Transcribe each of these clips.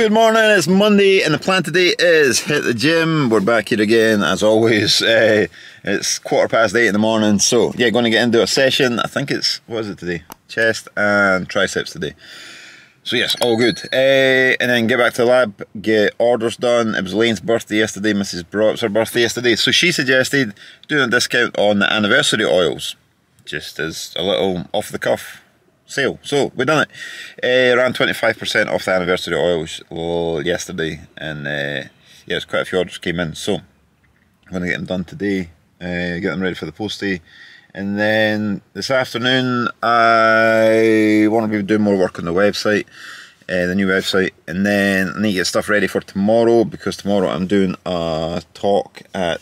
Good morning, it's Monday and the plan today is hit the gym. We're back here again as always. It's 8:15 in the morning, so yeah, going to get into a session. I think it's, what is it today? Chest and triceps today. So yes, all good. And then get back to the lab, get orders done. It was Lane's birthday yesterday, Mrs. Braw, it's her birthday yesterday. So she suggested doing a discount on the anniversary oils, just as a little off the cuff sale. So we've done it. Around 25% off the anniversary oils yesterday, and yeah, it's quite a few orders came in, so I'm going to get them done today, get them ready for the postie, and then this afternoon I want to be doing more work on the website, the new website, and then I need to get stuff ready for tomorrow, because tomorrow I'm doing a talk at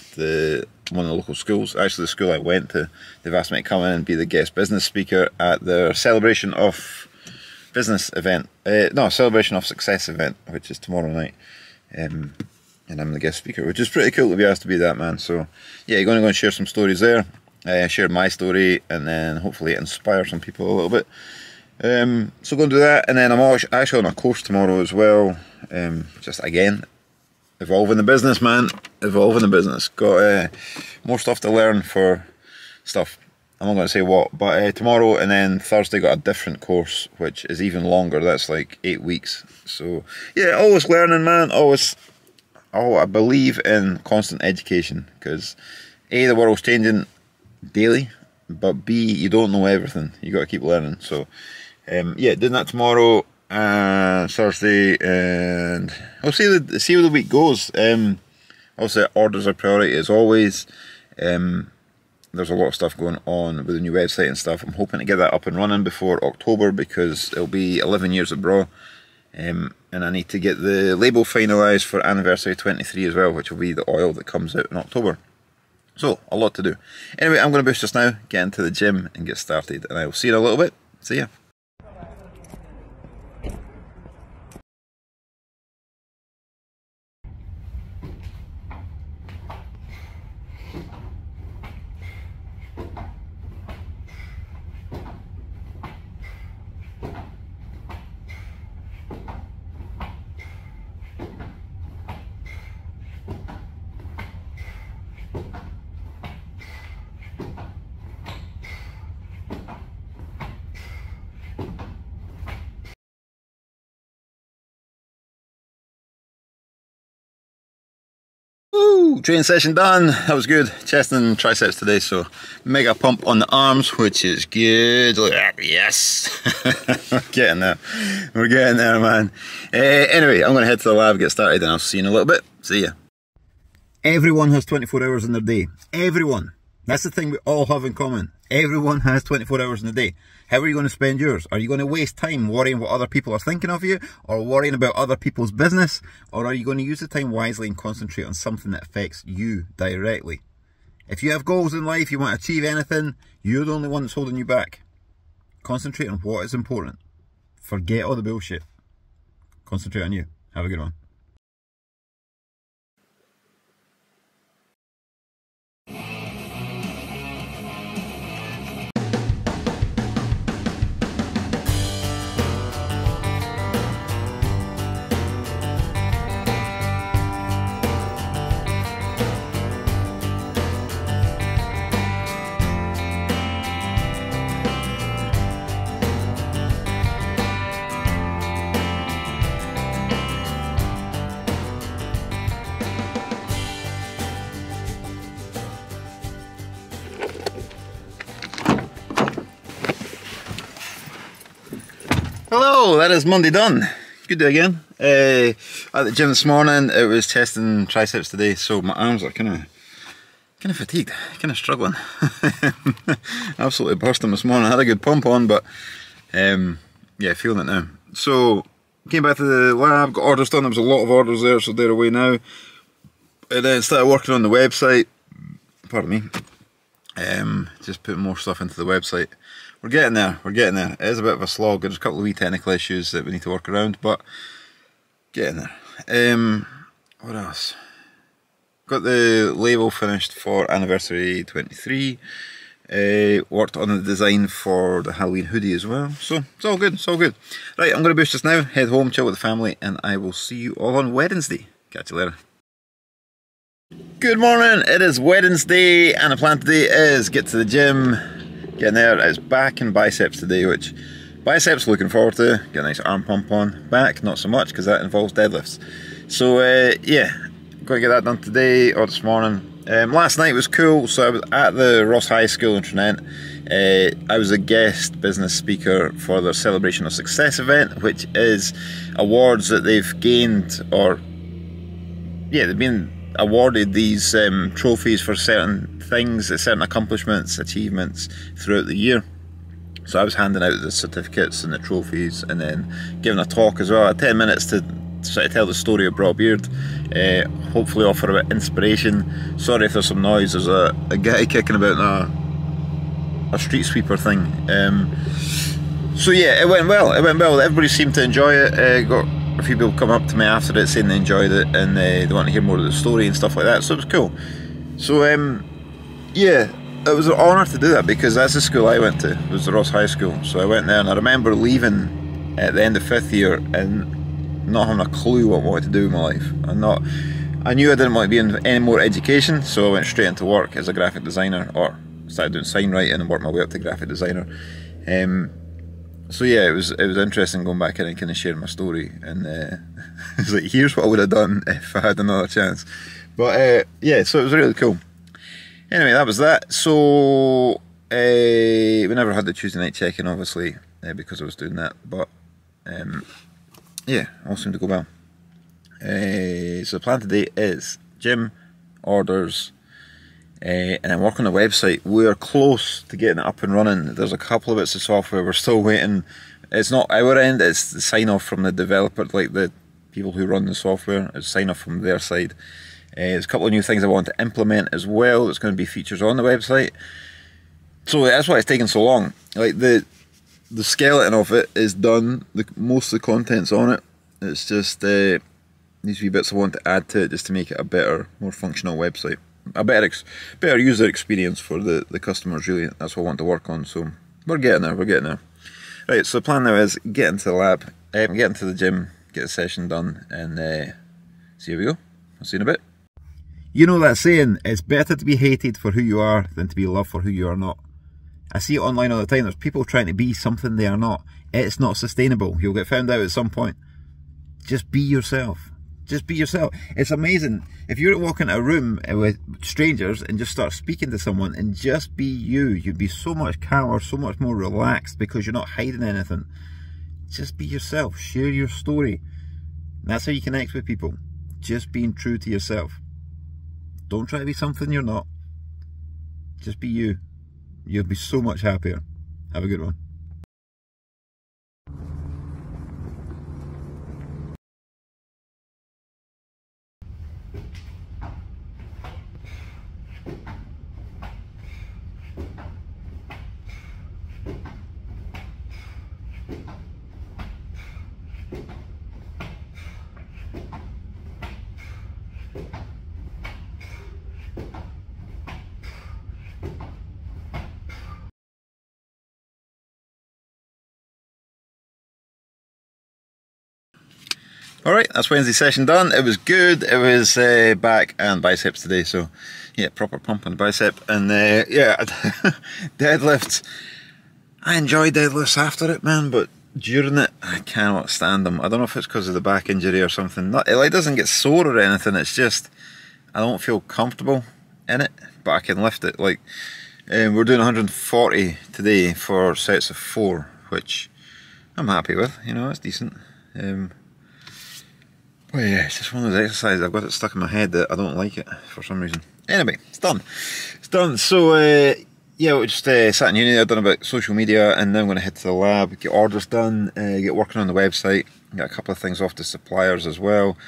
one of the local schools. Actually, the school I went to, they've asked me to come in and be the guest business speaker at their celebration of business event, no, celebration of success event, which is tomorrow night, and I'm the guest speaker, which is pretty cool to be asked to be that, man. So yeah, going to go and share some stories there, share my story, and then hopefully inspire some people a little bit. So go and do that, and then I'm actually on a course tomorrow as well, just again, evolving the business, man. Evolving the business. Got more stuff to learn for stuff. I'm not going to say what, but tomorrow and then Thursday got a different course, which is even longer. That's like 8 weeks. So yeah, always learning, man. Always. Oh, I believe in constant education, because A, the world's changing daily, but B, you don't know everything. You got to keep learning. So yeah, doing that tomorrow. Thursday, and we'll see how the week goes. Obviously orders are priority as always. There's a lot of stuff going on with the new website and stuff. I'm hoping to get that up and running before October, because it'll be 11 years at Braw, and I need to get the label finalised for Anniversary 23 as well, which will be the oil that comes out in October. So a lot to do. Anyway, I'm going to boost just now, get into the gym and get started, and I'll see you in a little bit. See ya. Training session done, that was good. Chest and triceps today, so mega pump on the arms, which is good. Look at that, yes. We're getting there, we're getting there, man. Anyway, I'm gonna head to the lab, get started, and I'll see you in a little bit. See ya. Everyone has 24 hours in their day. Everyone. That's the thing we all have in common. Everyone has 24 hours in a day. How are you going to spend yours? Are you going to waste time worrying what other people are thinking of you, or worrying about other people's business? Or are you going to use the time wisely and concentrate on something that affects you directly? If you have goals in life, you want to achieve anything, you're the only one that's holding you back. Concentrate on what is important. Forget all the bullshit. Concentrate on you. Have a good one. Hello, that is Monday done. Good day again. At the gym this morning, it was chest and triceps today, so my arms are kind of fatigued, kind of struggling. Absolutely bursting this morning. I had a good pump on, but yeah, feeling it now. So came back to the lab, got orders done. There was a lot of orders there, so they're away now. And then started working on the website. Pardon me. Just putting more stuff into the website. We're getting there, we're getting there. It is a bit of a slog. There's a couple of wee technical issues that we need to work around, but getting there. What else? Got the label finished for Anniversary 23. Worked on the design for the Halloween hoodie as well, so it's all good, it's all good. Right, I'm going to boost this now, head home, chill with the family, and I will see you all on Wednesday. Catch you later. Good morning, it is Wednesday, and the plan today is get to the gym, get in there. It's back and biceps today, which biceps looking forward to, get a nice arm pump on. Back, not so much, because that involves deadlifts. So yeah, going to get that done today, or this morning. Last night was cool, so I was at the Ross High School in Tranent. I was a guest business speaker for their Celebration of Success event, which is awards that they've gained, or yeah, they've been awarded these trophies for certain things, certain accomplishments, achievements throughout the year. So I was handing out the certificates and the trophies, and then giving a talk as well. I had 10 minutes to sort of tell the story of Braw Beard, hopefully offer a bit of inspiration. Sorry if there's some noise, there's a guy kicking about a street sweeper thing. So yeah, it went well, everybody seemed to enjoy it. Got a few people come up to me after it saying they enjoyed it, and they want to hear more of the story and stuff like that, so it was cool. So yeah, it was an honour to do that, because that's the school I went to, it was the Ross High School. So I went there, and I remember leaving at the end of 5th year and not having a clue what I wanted to do with my life. I knew I didn't want to be in any more education, so I went straight into work as a graphic designer, or started doing sign writing and worked my way up to graphic designer. So yeah, it was interesting going back in and kind of sharing my story, and it was like, here's what I would have done if I had another chance. But yeah, so it was really cool. Anyway, that was that. So we never had the Tuesday night check-in, obviously, because I was doing that, but yeah, all seemed to go well. So the plan today is gym, orders, and then work on the website. We're close to getting it up and running. There's a couple of bits of software we're still waiting. It's not our end, it's the sign off from the developer, like the people who run the software, it's sign off from their side. There's a couple of new things I want to implement as well. There's going to be features on the website. So that's why it's taking so long. Like the skeleton of it is done, most of the content's on it, it's just these wee bits I want to add to it just to make it a better, more functional website, a better user experience for the customers, really. That's what I want to work on, so we're getting there, Right, so the plan now is get into the lab, get into the gym, get the session done, and see how we go. I'll see you in a bit. You know that saying, it's better to be hated for who you are than to be loved for who you are not. I see it online all the time, there's people trying to be something they are not. It's not sustainable, you'll get found out at some point. Just be yourself. Just be yourself. It's amazing. If you're walking into a room with strangers and just start speaking to someone and just be you, you'd be so much calmer, so much more relaxed, because you're not hiding anything. Just be yourself, share your story. That's how you connect with people. Just being true to yourself. Don't try to be something you're not. Just be you. You'll be so much happier. Have a good one. Alright, that's Wednesday session done. It was good. It was back and biceps today, so yeah, proper pump on the bicep. And yeah, deadlifts. I enjoy deadlifts after it, man, but during it, I cannot stand them. I don't know if it's because of the back injury or something. It like doesn't get sore or anything, it's just, I don't feel comfortable in it, but I can lift it. Like, we're doing 140 today for sets of 4, which I'm happy with, you know, that's decent. Oh yeah, it's just one of those exercises, I've got it stuck in my head that I don't like it for some reason. Anyway, it's done. It's done. So yeah, we just sat in uni, I've done about social media, and now I'm going to head to the lab, get orders done, get working on the website, get a couple of things off to suppliers as well,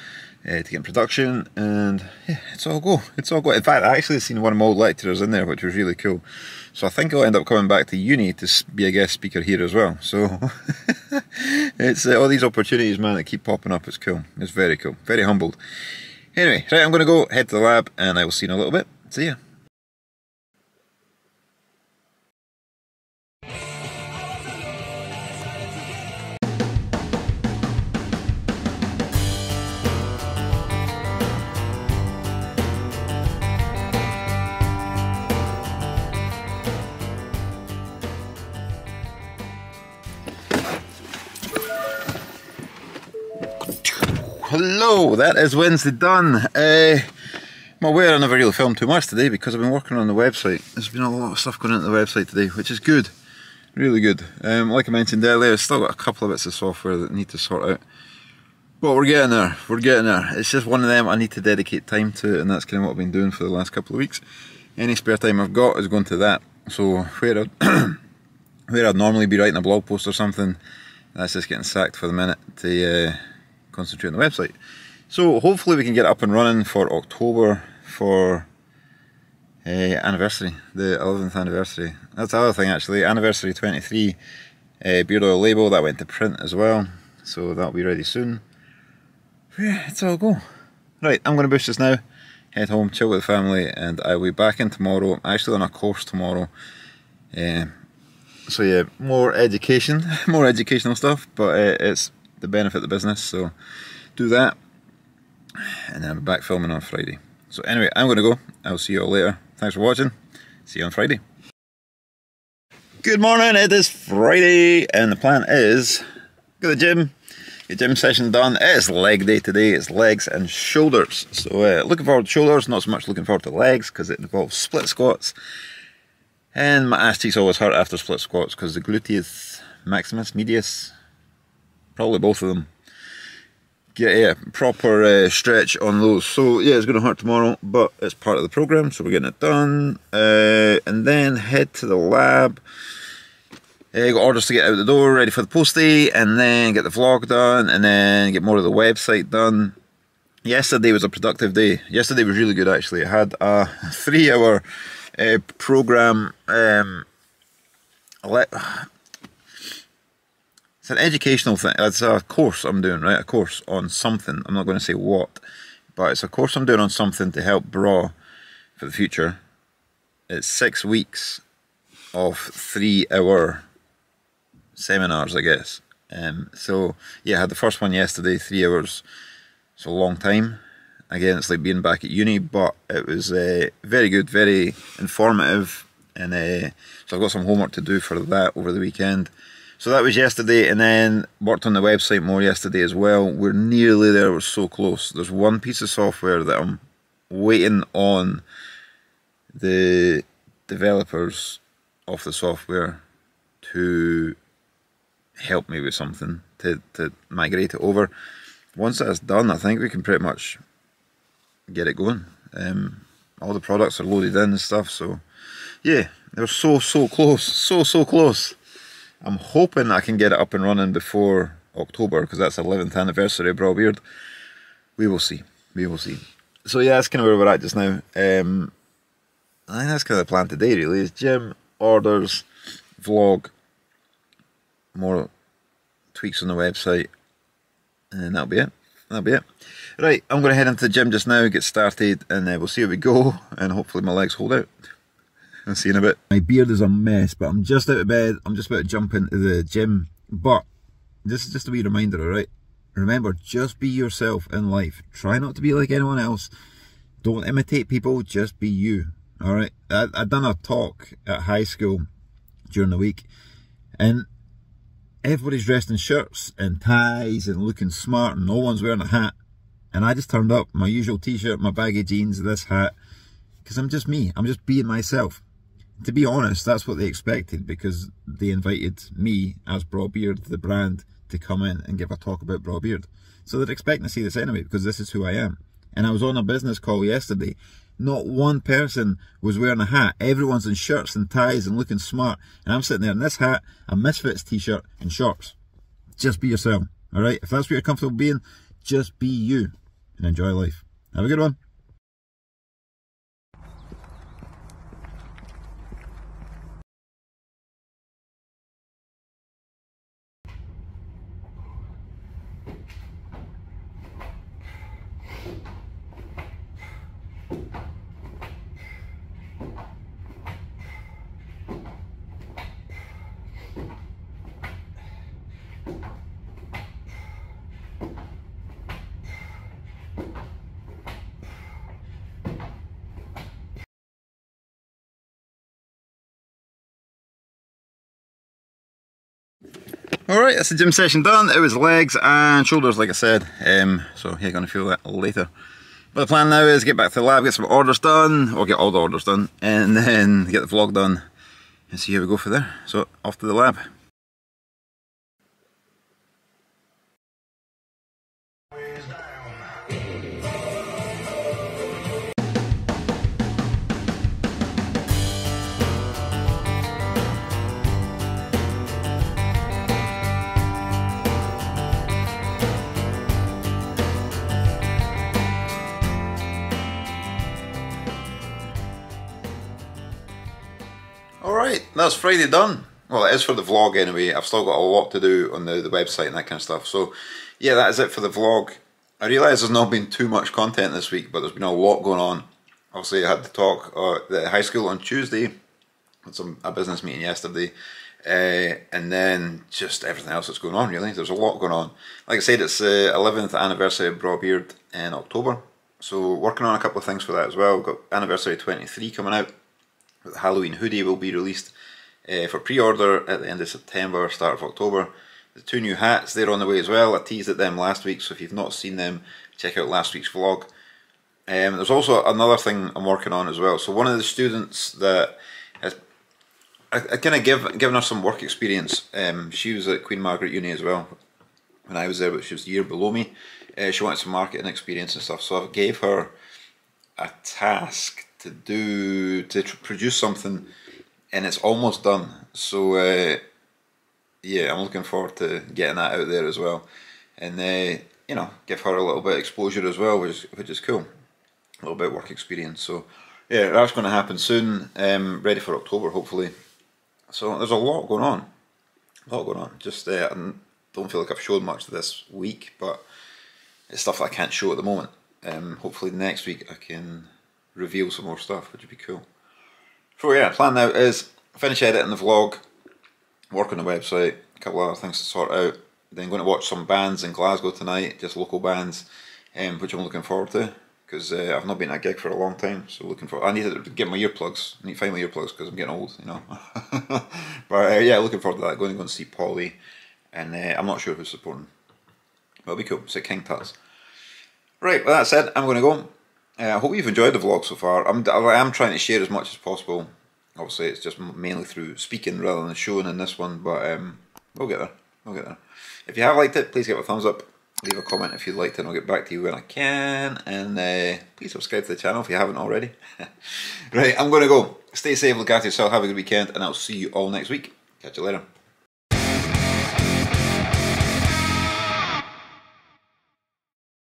to get in production, and yeah, it's all go. It's all go. In fact, I actually seen one of my old lecturers in there, which was really cool. So I think I'll end up coming back to uni to be a guest speaker here as well. So it's all these opportunities, man, that keep popping up. It's cool. It's very cool. Very humbled. Anyway, right, I'm going to go head to the lab, and I will see you in a little bit. See ya. Hello, that is Wednesday done. I'm aware I never really filmed too much today because I've been working on the website. There's been a lot of stuff going into the website today, which is good, really good. Like I mentioned earlier, I've still got a couple of bits of software that I need to sort out. But we're getting there, we're getting there. It's just one of them I need to dedicate time to, and that's kind of what I've been doing for the last couple of weeks. Any spare time I've got is going to that. So where I'd, where I'd normally be writing a blog post or something, that's just getting sacked for the minute to concentrate on the website. So hopefully we can get it up and running for October for anniversary, the 11th anniversary. That's the other thing actually, Anniversary 23 beard oil label, that went to print as well. So that'll be ready soon. Yeah, it's all go. Right, I'm going to bush this now, head home, chill with the family, and I'll be back in tomorrow. I'm actually on a course tomorrow. So yeah, more educational stuff, but it's the benefit of the business, so do that. And then I'll be back filming on Friday. So anyway, I'm going to go. I'll see you all later. Thanks for watching. See you on Friday. Good morning, it is Friday, and the plan is go to the gym, get gym session done. It's leg day today, it's legs and shoulders. So looking forward to shoulders, not so much looking forward to legs because it involves split squats. And my ass cheeks always hurt after split squats because the gluteus maximus, medius, probably both of them, get a proper stretch on those. So yeah, it's going to hurt tomorrow, but it's part of the program, so we're getting it done. And then head to the lab. Got orders to get out the door, ready for the postie, and then get the vlog done, and then get more of the website done. Yesterday was a productive day. Yesterday was really good actually. I had a 3-hour program. It's an educational thing. It's a course I'm doing, right? A course on something. I'm not going to say what, but it's a course I'm doing on something to help Braw for the future. It's 6 weeks of 3-hour seminars, I guess. So yeah, I had the first one yesterday, 3 hours. It's a long time. Again, it's like being back at uni, but it was very good, very informative, and so I've got some homework to do for that over the weekend. So that was yesterday, and then worked on the website more yesterday as well. We're nearly there, we're so close. There's one piece of software that I'm waiting on the developers of the software to help me with something, to migrate it over. Once that's done, I think we can pretty much get it going. All the products are loaded in and stuff, so yeah, they're so close, so close. I'm hoping I can get it up and running before October because that's the 11th anniversary of Braw Beard. We will see, we will see. So yeah, that's kind of where we're at just now. I think that's kind of the plan today really, is gym, orders, vlog, more tweaks on the website, and that'll be it. That'll be it. Right, I'm going to head into the gym just now, get started, and we'll see how we go, and hopefully my legs hold out. I'll see you in a bit. My beard is a mess, but I'm just out of bed. I'm just about to jump into the gym, but this is just a wee reminder, alright? Remember, just be yourself in life. Try not to be like anyone else. Don't imitate people, just be you, alright? I done a talk at high school during the week, and everybody's dressed in shirts and ties and looking smart, and no one's wearing a hat. And I just turned up, my usual t-shirt, my baggy jeans, this hat, because I'm just me. I'm just being myself. To be honest, that's what they expected, because they invited me as Braw Beard, the brand, to come in and give a talk about Braw Beard. So they're expecting to see this anyway, because this is who I am. And I was on a business call yesterday. Not one person was wearing a hat. Everyone's in shirts and ties and looking smart. And I'm sitting there in this hat, a Misfits t-shirt and shorts. Just be yourself, all right? If that's what you're comfortable being, just be you and enjoy life. Have a good one. Alright, that's the gym session done. It was legs and shoulders, like I said, so you're going to feel that later. But the plan now is get back to the lab, get some orders done, or get all the orders done, and then get the vlog done and see how we go from there. So, off to the lab. Alright, that's Friday done. Well, it is for the vlog anyway. I've still got a lot to do on the website and that kind of stuff. So, yeah, that is it for the vlog. I realise there's not been too much content this week, but there's been a lot going on. Obviously, I had the talk at high school on Tuesday, had a business meeting yesterday, and then just everything else that's going on, really. There's a lot going on. Like I said, it's the 11th anniversary of Braw Beard in October. So, working on a couple of things for that as well. We've got Anniversary 23 coming out. The Halloween hoodie will be released for pre-order at the end of September, start of October. The two new hats, they're on the way as well. I teased at them last week, so if you've not seen them, check out last week's vlog. There's also another thing I'm working on as well. So one of the students that has given her some work experience, she was at Queen Margaret Uni as well when I was there, but she was a year below me. She wanted some marketing experience and stuff, so I gave her a task to produce something, and it's almost done. So yeah, I'm looking forward to getting that out there as well, and you know, give her a little bit of exposure as well, which is cool, a little bit of work experience. So yeah, that's going to happen soon, ready for October hopefully. So there's a lot going on. Just I don't feel like I've shown much this week, but it's stuff that I can't show at the moment. Hopefully next week I can reveal some more stuff, which would be cool. So yeah, plan now is finish editing the vlog, work on the website, a couple other things to sort out, then going to watch some bands in Glasgow tonight, just local bands, which I'm looking forward to, because I've not been at a gig for a long time, so looking forward. I need to get my earplugs, I need to find my earplugs because I'm getting old, you know. But yeah, looking forward to that, going to go and see Polly, and I'm not sure who's supporting, but it'll be cool. It's at King Tut's. Right, well, that said, I'm going to go. I hope you've enjoyed the vlog so far. I am trying to share as much as possible. Obviously it's just mainly through speaking rather than showing in this one, but we'll get there, If you have liked it, please give it a thumbs up, leave a comment if you liked it, and I'll get back to you when I can, and please subscribe to the channel if you haven't already. Right, I'm going to go. Stay safe, look after yourself, have a good weekend, and I'll see you all next week. Catch you later.